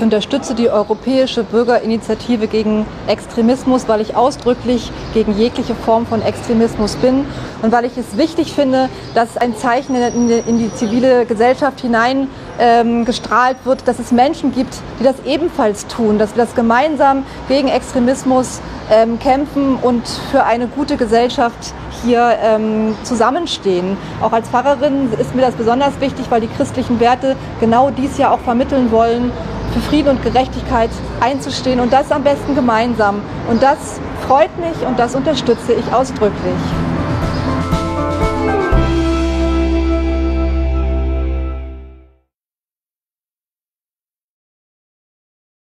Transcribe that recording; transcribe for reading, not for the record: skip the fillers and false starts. Ich unterstütze die Europäische Bürgerinitiative gegen Extremismus, weil ich ausdrücklich gegen jegliche Form von Extremismus bin und weil ich es wichtig finde, dass ein Zeichen in die zivile Gesellschaft hinein gestrahlt wird, dass es Menschen gibt, die das ebenfalls tun, dass wir das gemeinsam gegen Extremismus kämpfen und für eine gute Gesellschaft hier zusammenstehen. Auch als Pfarrerin ist mir das besonders wichtig, weil die christlichen Werte genau dies ja auch vermitteln wollen, für Frieden und Gerechtigkeit einzustehen und das am besten gemeinsam. Und das freut mich und das unterstütze ich ausdrücklich.